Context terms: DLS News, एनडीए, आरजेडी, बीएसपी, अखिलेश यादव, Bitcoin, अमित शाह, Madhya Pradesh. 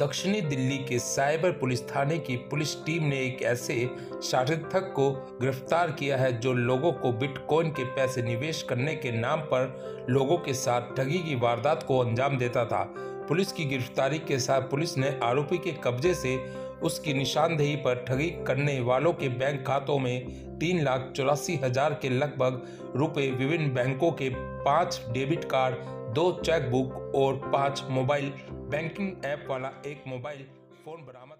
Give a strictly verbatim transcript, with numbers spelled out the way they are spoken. दक्षिणी दिल्ली के cyber police थाने की पुलिस टीम ने एक ऐसे शातिर ठग को गिरफ्तार किया है जो लोगों को बिटकॉइन के पैसे निवेश करने के नाम पर लोगों के साथ ठगी की वारदात को अंजाम देता था। पुलिस की गिरफ्तारी के साथ पुलिस ने आरोपी के कब्जे से उसकी निशानदेही पर ठगी करने वालों के बैंक खातों में तीन लाख चौरासी हजार के लगभग रुपए, विभिन्न बैंकों के पाँच डेबिट कार्ड, दो चेकबुक और पाँच मोबाइल बैंकिंग ऐप वाला एक मोबाइल फोन बरामद